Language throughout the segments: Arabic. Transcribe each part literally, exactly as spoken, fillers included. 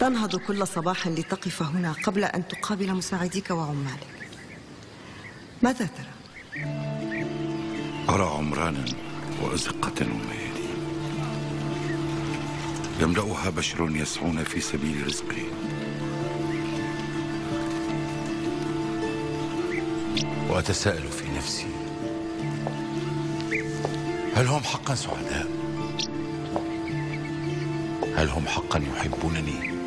تنهض كل صباح لتقف هنا قبل أن تقابل مساعديك وعمالك. ماذا ترى؟ أرى عمرانا وأزقة وميادين يملأها بشر يسعون في سبيل رزقه. وأتساءل في نفسي، هل هم حقا سعداء؟ هل هم حقا يحبونني؟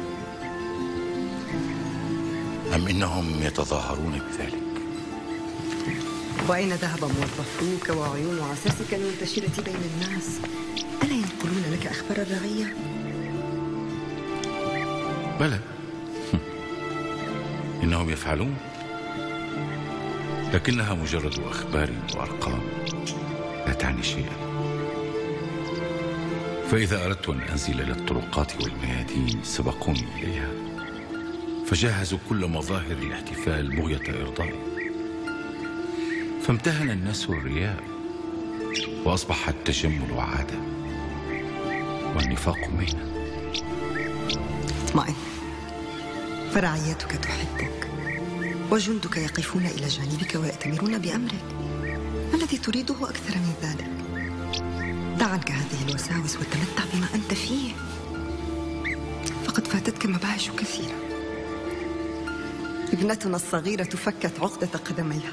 أم إنهم يتظاهرون بذلك؟ وأين ذهب موظفوك وعيون عساسك المنتشرة بين الناس؟ ألا ينقلون لك أخبار الرعية؟ بلى، إنهم يفعلون، لكنها مجرد أخبار وأرقام لا تعني شيئا. فإذا أردت أن أنزل إلى الطرقات والميادين سبقوني إليها، فجهزوا كل مظاهر الاحتفال بغية إرضائي، فامتهن الناس الرياء، وأصبح التجمل عادة والنفاق مهنة. اطمئن، فرعيتك تحبك وجندك يقفون إلى جانبك ويأتمرون بأمرك. ما الذي تريده أكثر من ذلك؟ دع عنك هذه الوساوس وتمتع بما أنت فيه، فقد فاتتك مباهج كثيرة. ابنتنا الصغيرة فكت عقدة قدميها،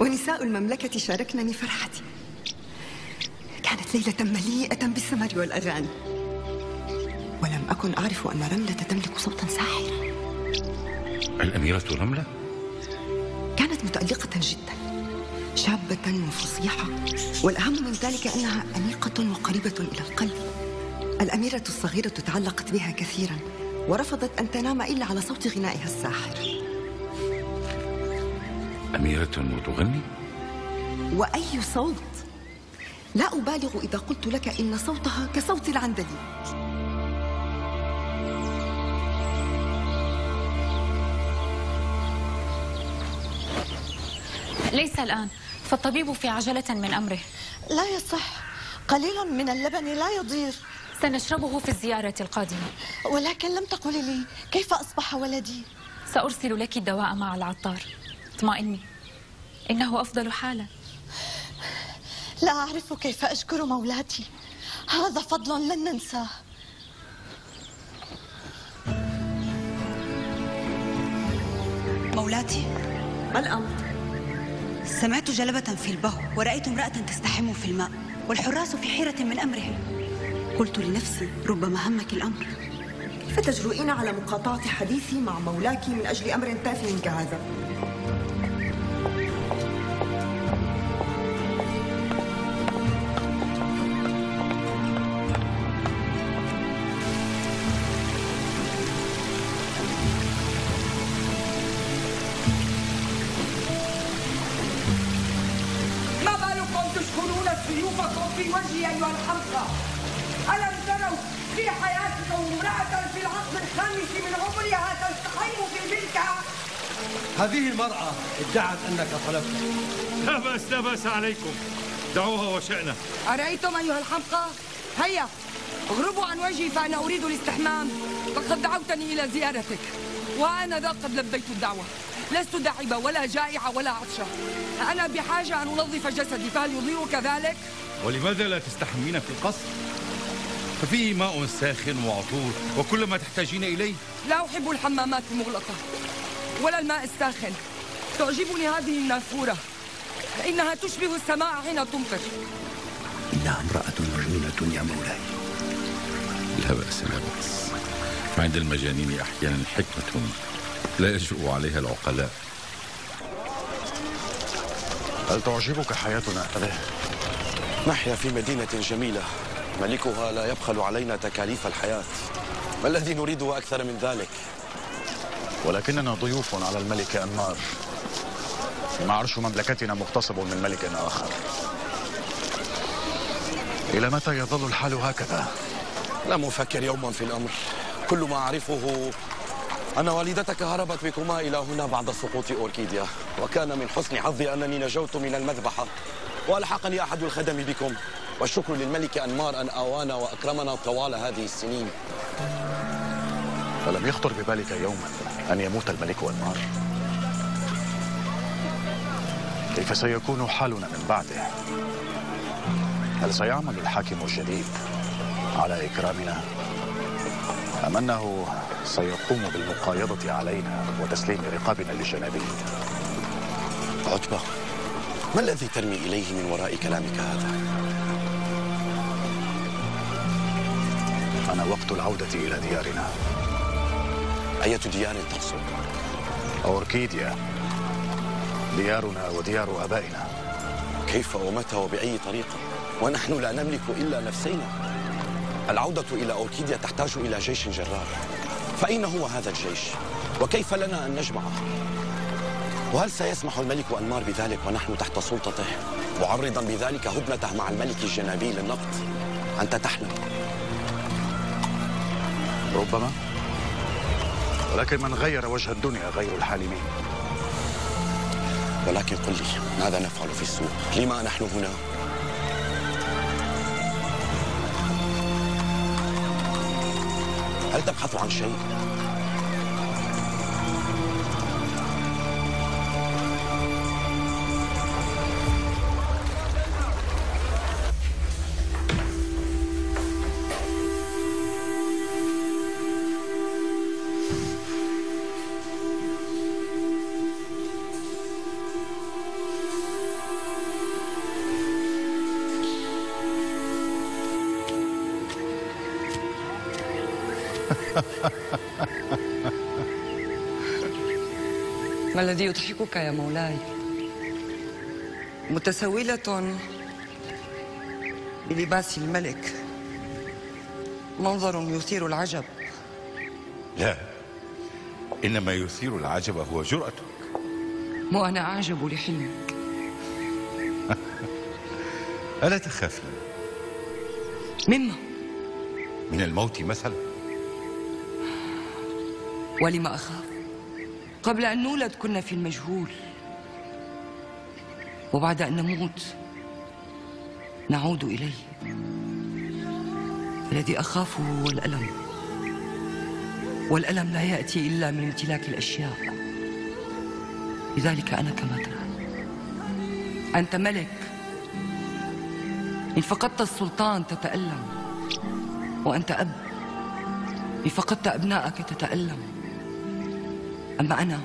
ونساء المملكة شاركنني فرحتي. كانت ليلة مليئة بالسمر والأغاني، ولم أكن أعرف أن رملة تملك صوتا ساحرا. الأميرة رملة؟ كانت متألقة جدا، شابة وفصيحة، والأهم من ذلك أنها أنيقة وقريبة إلى القلب. الأميرة الصغيرة تعلقت بها كثيرا، ورفضت أن تنام إلا على صوت غنائها الساحر. أميرة وتغني؟ وأي صوت! لا أبالغ إذا قلت لك إن صوتها كصوت العندليب. ليس الآن، فالطبيب في عجلة من أمره. لا يصح، قليل من اللبن لا يضير. سنشربه في الزيارة القادمة. ولكن لم تقولي لي كيف أصبح ولدي. سأرسل لك الدواء مع العطار، اطمئني، إنه أفضل حالا. لا أعرف كيف أشكر مولاتي، هذا فضل لن ننساه. مولاتي، ما الأمر؟ سمعت جلبة في البهو، ورأيت امرأة تستحم في الماء، والحراس في حيرة من أمرهم. قلت لنفسي ربما همك الأمر. كيف تجرؤين على مقاطعة حديثي مع مولاك من أجل أمر تافه كهذا؟ هذه المرأة ادعت أنك طلبتها. لا بأس لا بأس عليكم، دعوها وشأنها. أرأيتم أيها الحمقى؟ هيا اغربوا عن وجهي، فأنا أريد الاستحمام. لقد دعوتني إلى زيارتك، وأنا ذا قد لبيت الدعوة. لست داعبة ولا جائعة ولا عطشة، أنا بحاجة أن أنظف جسدي، فهل يضيرك ذلك؟ ولماذا لا تستحمين في القصر؟ ففيه ماء ساخن وعطور وكل ما تحتاجين إليه. لا أحب الحمامات المغلقة ولا الماء الساخن. تعجبني هذه النافورة، إنها تشبه السماء حين تمطر. إنها امرأة مجنونة يا مولاي. لا بأس لا بأس، عند المجانين أحيانا حكمة لا يجرؤ عليها العقلاء. هل تعجبك حياتنا هكذا؟ نحيا في مدينة جميلة ملكها لا يبخل علينا تكاليف الحياة. ما الذي نريده أكثر من ذلك؟ ولكننا ضيوف على الملك أنمار، فيما عرش مملكتنا مغتصب من ملك آخر. إلى متى يظل الحال هكذا؟ لم أفكر يوما في الأمر، كل ما أعرفه أن والدتك هربت بكما إلى هنا بعد سقوط أوركيديا، وكان من حسن حظي أنني نجوت من المذبحة، وألحقني أحد الخدم بكم. والشكر للملك أنمار أن آوانا وأكرمنا طوال هذه السنين. لم يخطر ببالك يوما أن يموت الملك أنمار. كيف سيكون حالنا من بعده؟ هل سيعمل الحاكم الجديد على إكرامنا؟ أم أنه سيقوم بالمقايضة علينا وتسليم رقابنا لجنابه؟ عتبا، ما الذي ترمي إليه من وراء كلامك هذا؟ أنا وقت العودة إلى ديارنا. أية ديار تقصد؟ أوركيديا، ديارنا وديار أبائنا. كيف ومتى وبأي طريقة؟ ونحن لا نملك إلا نفسينا. العودة إلى أوركيديا تحتاج إلى جيش جرار، فأين هو هذا الجيش؟ وكيف لنا أن نجمعه؟ وهل سيسمح الملك أنمار بذلك ونحن تحت سلطته، معرضا بذلك هدنته مع الملك الجنابي للنقد؟ أنت تحلم. ربما، ولكن من غير وجه الدنيا غير الحالمين. ولكن قل لي، ماذا نفعل في السوق؟ لما نحن هنا؟ هل تبحث عن شيء؟ ما الذي يضحكك يا مولاي؟ متسولة بلباس الملك، منظر يثير العجب. لا، إنما يثير العجب هو جرأتك. وأنا أعجب لحلمك. ألا تخافين؟ مما؟ من الموت مثلا. ولم أخاف؟ قبل أن نولد كنا في المجهول، وبعد أن نموت نعود إليه. الذي أخافه هو الألم، والألم لا يأتي إلا من امتلاك الأشياء. لذلك أنا كما ترى. أنت ملك، إن فقدت السلطان تتألم، وأنت أب، إن فقدت أبنائك تتألم. أما أنا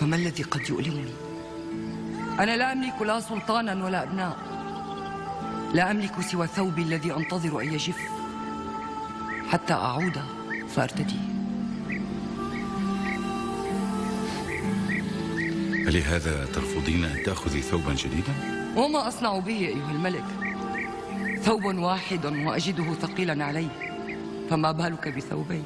فما الذي قد يؤلمني؟ أنا لا أملك لا سلطانا ولا أبناء، لا أملك سوى ثوبي الذي أنتظر أن يجف حتى أعود فأرتديه. لهذا ترفضين أن تأخذي ثوبا جديدا؟ وما أصنع به أيها الملك؟ ثوب واحد وأجده ثقيلا علي، فما بالك بثوبين؟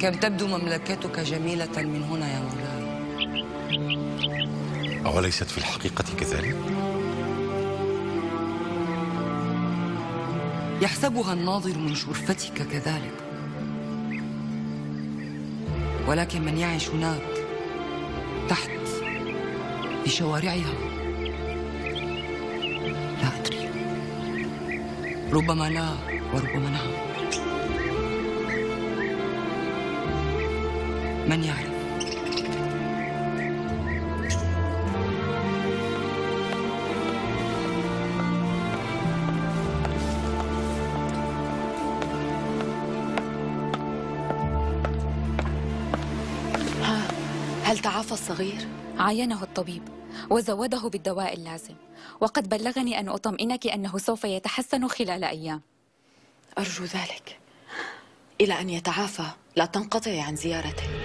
كم تبدو مملكتك جميلة من هنا يا مولاي. أوليست في الحقيقة كذلك؟ يحسبها الناظر من شرفتك كذلك، ولكن من يعيش هناك تحت في شوارعها لا أدري. ربما لا وربما نعم. من يعرف؟ ها، هل تعافى الصغير؟ عاينه الطبيب وزوده بالدواء اللازم، وقد بلغني أن أطمئنك أنه سوف يتحسن خلال أيام. أرجو ذلك. إلى أن يتعافى لا تنقطعي عن زيارته.